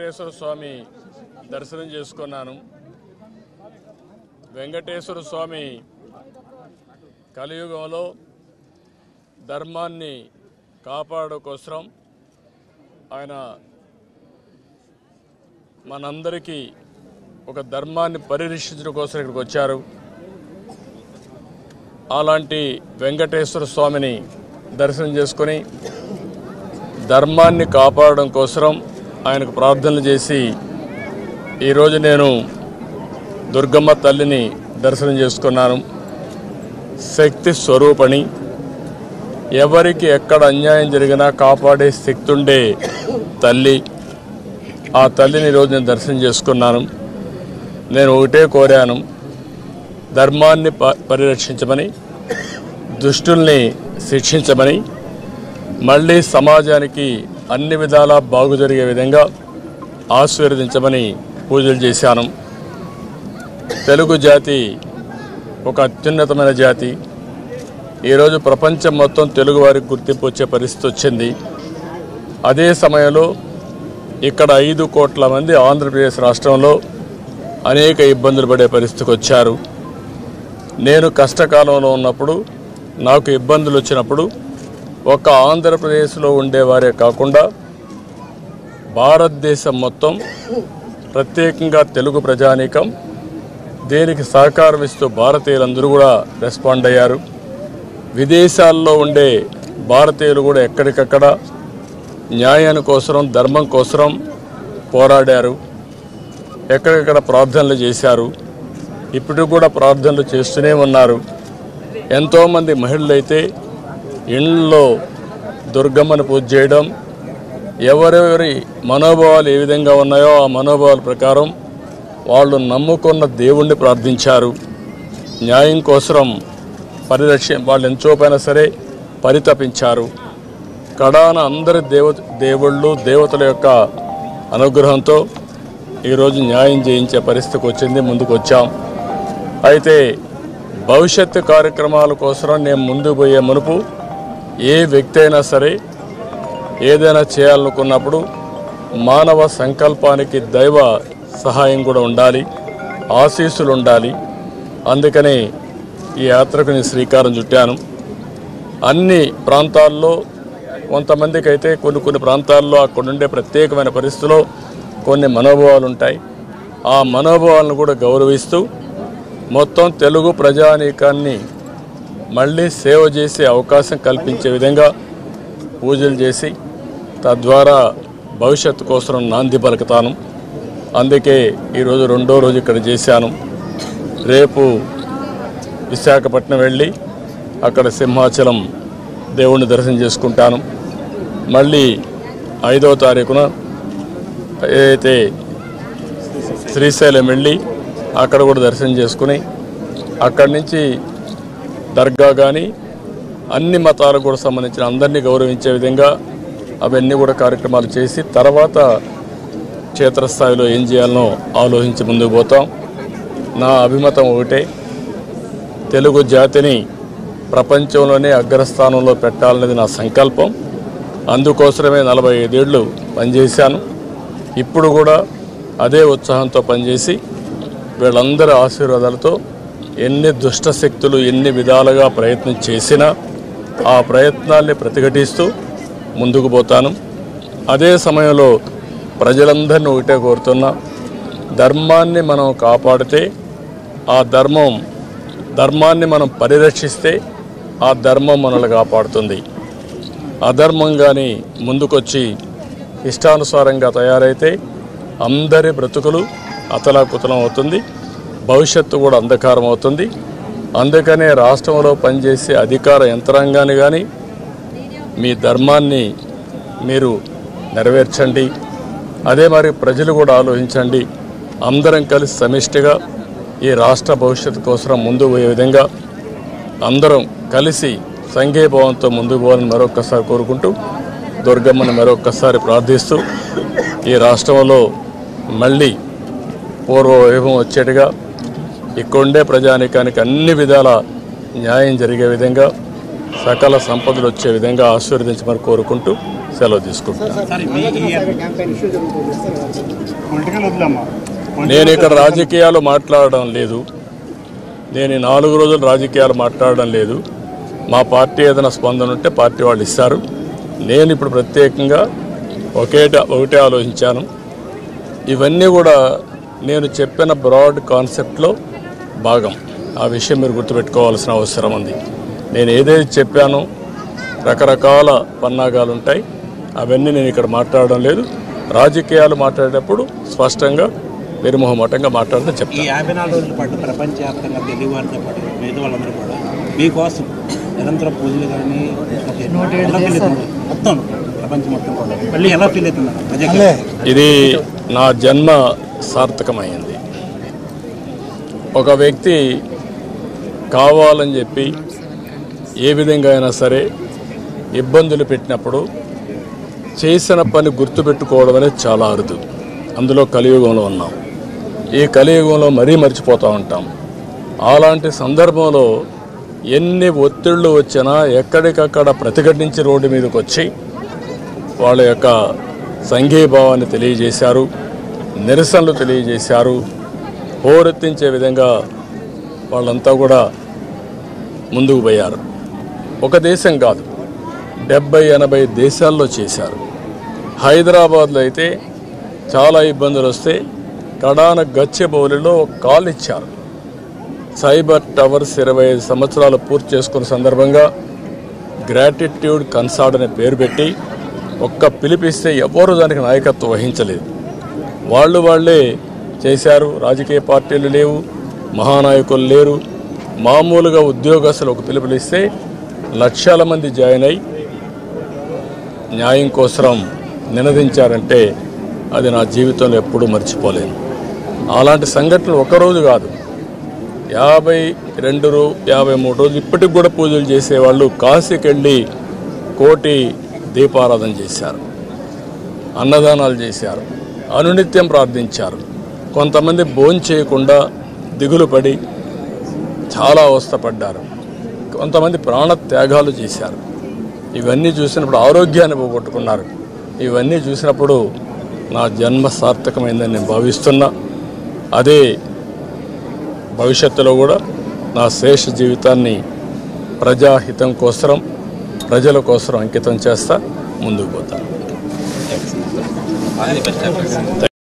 వెంకటేశ్వర స్వామి దర్శనం చేసుకున్నాను. వెంకటేశ్వర స్వామి కలియుగంలో ధర్మాన్ని కాపాడకోసం ఆయన మనందరికీ ఒక ధర్మాన్ని పరిరక్షించడం కోసం ఇక్కడికి వచ్చారు. అలాంటి వెంకటేశ్వర స్వామిని దర్శనం చేసుకొని ధర్మాన్ని కాపాడడం కోసం ఆయనకు ప్రార్థనలు చేసి ఈరోజు నేను దుర్గమ్మ తల్లిని దర్శనం చేసుకున్నాను. శక్తి స్వరూపణి, ఎవరికి ఎక్కడ అన్యాయం జరిగినా కాపాడే శక్తి ఉండే తల్లి. ఆ తల్లిని ఈరోజు నేను దర్శనం చేసుకున్నాను. నేను ఒకటే కోరాను, ధర్మాన్ని పరిరక్షించమని, దుష్టుల్ని శిక్షించమని, మళ్ళీ సమాజానికి అన్ని విధాలా బాగు జరిగే విధంగా ఆశీర్వదించమని పూజలు చేశాను. తెలుగు జాతి ఒక అత్యున్నతమైన జాతి. ఈరోజు ప్రపంచం మొత్తం తెలుగు వారికి గుర్తింపు వచ్చే పరిస్థితి వచ్చింది. అదే సమయంలో ఇక్కడ 5 కోట్ల మంది ఆంధ్రప్రదేశ్ రాష్ట్రంలో అనేక ఇబ్బందులు పడే పరిస్థితికి వచ్చారు. నేను కష్టకాలంలో ఉన్నప్పుడు, నాకు ఇబ్బందులు వచ్చినప్పుడు ఒక ఆంధ్రప్రదేశ్లో ఉండేవారే కాకుండా భారతదేశం మొత్తం, ప్రత్యేకంగా తెలుగు ప్రజానీకం దీనికి సహకారం ఇస్తూ భారతీయులందరూ కూడా రెస్పాండ్ అయ్యారు. విదేశాల్లో ఉండే భారతీయులు కూడా ఎక్కడికక్కడ న్యాయాని కోసరం, ధర్మం కోసరం పోరాడారు. ఎక్కడికక్కడ ప్రార్థనలు చేశారు. ఇప్పుడు కూడా ప్రార్థనలు చేస్తూనే ఉన్నారు. ఎంతోమంది మహిళలైతే ఇండ్లలో దుర్గమ్మను పూజ చేయడం, ఎవరెవరి మనోభావాలు ఏ విధంగా ఉన్నాయో ఆ మనోభావాల ప్రకారం వాళ్ళు నమ్ముకున్న దేవుణ్ణి ప్రార్థించారు. న్యాయం కోసరం వాళ్ళు ఎంతోపైనా సరే పరితపించారు. కడాన అందరి దేవతల యొక్క అనుగ్రహంతో ఈరోజు న్యాయం చేయించే పరిస్థితికి వచ్చింది, ముందుకు వచ్చాం. అయితే భవిష్యత్తు కార్యక్రమాల కోసం నేను ముందు పోయే మునుపు ఏ వ్యక్తి అయినా సరే ఏదైనా చేయాలనుకున్నప్పుడు మానవ సంకల్పానికి దైవ సహాయం కూడా ఉండాలి, ఆశీస్సులు ఉండాలి. అందుకనే ఈ యాత్రకు నేను శ్రీకారం చుట్టాను. అన్ని ప్రాంతాల్లో కొంతమందికి అయితే కొన్ని ప్రాంతాల్లో అక్కడ ఉండే ప్రత్యేకమైన పరిస్థితుల్లో కొన్ని మనోభావాలు ఉంటాయి. ఆ మనోభావాలను కూడా గౌరవిస్తూ మొత్తం తెలుగు ప్రజానీకాన్ని మళ్ళీ సేవ చేసే అవకాశం కల్పించే విధంగా పూజలు చేసి తద్వారా భవిష్యత్తు కోసం నాంది పలుకుతాను. అందుకే ఈరోజు 2వ రోజు ఇక్కడ చేశాను. రేపు విశాఖపట్నం వెళ్ళి అక్కడ సింహాచలం దేవుణ్ణి దర్శనం చేసుకుంటాను. మళ్ళీ 5వ తారీఖున ఏదైతే శ్రీశైలం వెళ్ళి అక్కడ కూడా దర్శనం చేసుకుని అక్కడి నుంచి దర్గా కానీ అన్ని మతాలకు కూడా సంబంధించిన అందరినీ గౌరవించే విధంగా అవన్నీ కూడా కార్యక్రమాలు చేసి తర్వాత క్షేత్రస్థాయిలో ఏం చేయాలనో ఆలోచించి ముందుకు పోతాం. నా అభిమతం ఒకటే, తెలుగు జాతిని ప్రపంచంలోనే అగ్రస్థానంలో పెట్టాలనేది నా సంకల్పం. అందుకోసమే 45 ఏళ్ళు పనిచేశాను. ఇప్పుడు కూడా అదే ఉత్సాహంతో పనిచేసి వీళ్ళందరి ఆశీర్వాదాలతో ఎన్ని దుష్టశక్తులు ఎన్ని విధాలుగా ప్రయత్నం చేసినా ఆ ప్రయత్నాల్ని ప్రతిఘటిస్తూ ముందుకు పోతాను. అదే సమయంలో ప్రజలందరినీ ఒకటే కోరుతున్నా, ధర్మాన్ని మనం కాపాడితే, ఆ ధర్మాన్ని మనం పరిరక్షిస్తే ఆ ధర్మం మనల్ని కాపాడుతుంది. అధర్మం కానీ ముందుకొచ్చి ఇష్టానుసారంగా తయారైతే అందరి బ్రతుకులు అతలాకుతలం అవుతుంది, భవిష్యత్తు కూడా అంధకారం అవుతుంది. అందుకనే రాష్ట్రంలో పనిచేసే అధికార యంత్రాంగాన్ని కానీ మీ ధర్మాన్ని మీరు నెరవేర్చండి. అదే మరి ప్రజలు కూడా ఆలోచించండి. అందరం కలిసి సమిష్టిగా ఈ రాష్ట్ర భవిష్యత్తు కోసం ముందు పోయే విధంగా అందరం కలిసి సంఘీభావంతో ముందుకు పోవాలని మరొక్కసారి కోరుకుంటూ, దుర్గమ్మను మరొక్కసారి ప్రార్థిస్తూ ఈ రాష్ట్రంలో మళ్ళీ పూర్వ వైభవం వచ్చేట్టుగా, ఇక్కడుండే ప్రజానీకానికి అన్ని విధాల న్యాయం జరిగే విధంగా, సకల సంపదలు వచ్చే విధంగా ఆశీర్వదించమని కోరుకుంటూ సెలవు తీసుకుంటాను. నేను ఇక్కడ రాజకీయాలు మాట్లాడడం లేదు, నేను 4 రోజులు రాజకీయాలు మాట్లాడడం లేదు. మా పార్టీ ఏదైనా స్పందన ఉంటే పార్టీ వాళ్ళు ఇస్తారు. నేను ఇప్పుడు ప్రత్యేకంగా ఒకటే ఆలోచించాను. ఇవన్నీ కూడా నేను చెప్పిన బ్రాడ్ కాన్సెప్ట్లో భాగం. ఆ విషయం మీరు గుర్తుపెట్టుకోవాల్సిన అవసరం ఉంది. నేను ఏదైతే చెప్పానో రకరకాల పన్నాగాలు ఉంటాయి, అవన్నీ నేను ఇక్కడ మాట్లాడడం లేదు. రాజకీయాలు మాట్లాడేటప్పుడు స్పష్టంగా నిర్మోహమాటంగా మాట్లాడడం చెప్తాను. 54 రోజుల పాటు ప్రపంచవ్యాప్తంగా తెలుగువారితో పాటు మిగతా వాళ్ళందరూ కూడా మీకోసం నిరంతర పూజలు కానీ మొత్తం ప్రపంచం మొత్తం కూడా మళ్ళీ ఎలా ఫీల్ అవుతున్నారు? ఇది నా జన్మ సార్థకమైంది. ఒక వ్యక్తి కావాలని చెప్పి ఏ విధంగా అయినా సరే ఇబ్బందులు పెట్టినప్పుడు చేసిన పని గుర్తుపెట్టుకోవడం అనేది చాలా అరుదు. అందులో కలియుగంలో ఉన్నాం. ఈ కలియుగంలో మరీ మర్చిపోతూ ఉంటాం. అలాంటి సందర్భంలో ఎన్ని ఒత్తిళ్ళు వచ్చినా ఎక్కడికక్కడ ప్రతిఘటించి రోడ్డు మీదకి వచ్చి వాళ్ళ యొక్క సంఘీభావాన్ని తెలియజేశారు, నిరసనలు తెలియజేశారు. హోరెత్తించే విధంగా వాళ్ళంతా కూడా ముందుకు పోయారు. ఒక దేశం కాదు, 70-80 దేశాల్లో చేశారు. హైదరాబాద్లో అయితే చాలా ఇబ్బందులు వస్తే కడాన గచ్చిబౌలిలో కాల్ ఇచ్చారు. సైబర్ టవర్స్ 25 సంవత్సరాలు పూర్తి చేసుకున్న సందర్భంగా గ్రాటిట్యూడ్ కన్సార్డ్ అనే పేరు పెట్టి ఒక్క పిలిపిస్తే ఎవరు దానికి నాయకత్వం వహించలేదు. వాళ్ళే చేశారు. రాజకీయ పార్టీలు లేవు, మహానాయకులు లేరు. మామూలుగా ఉద్యోగస్తులు ఒక పిలుపులిస్తే 1,00,000 మంది జాయిన్ అయ్యి న్యాయం కోసం నినదించారంటే అది నా జీవితంలో ఎప్పుడూ మర్చిపోలేను. అలాంటి సంఘటనలు ఒకరోజు కాదు, 53 రోజులు ఇప్పటికి కూడా పూజలు చేసేవాళ్ళు కాశీకి వెళ్ళి 1 కోటి దీపారాధన చేశారు, అన్నదానాలు చేశారు, అనునిత్యం ప్రార్థించారు. కొంతమంది భోజనం చేయకుండా దిగులు పడి చాలా అవస్థపడ్డారు. కొంతమంది ప్రాణత్యాగాలు చేశారు. ఇవన్నీ చూసినప్పుడు ఆరోగ్యాన్ని పోగొట్టుకున్నారు. ఇవన్నీ చూసినప్పుడు నా జన్మ సార్థకమైందని నేను భావిస్తున్నా. అదే భవిష్యత్తులో కూడా నా శేష జీవితాన్ని ప్రజాహితం కోసం, ప్రజల కోసం అంకితం చేస్తా ముందుకు పోతాను.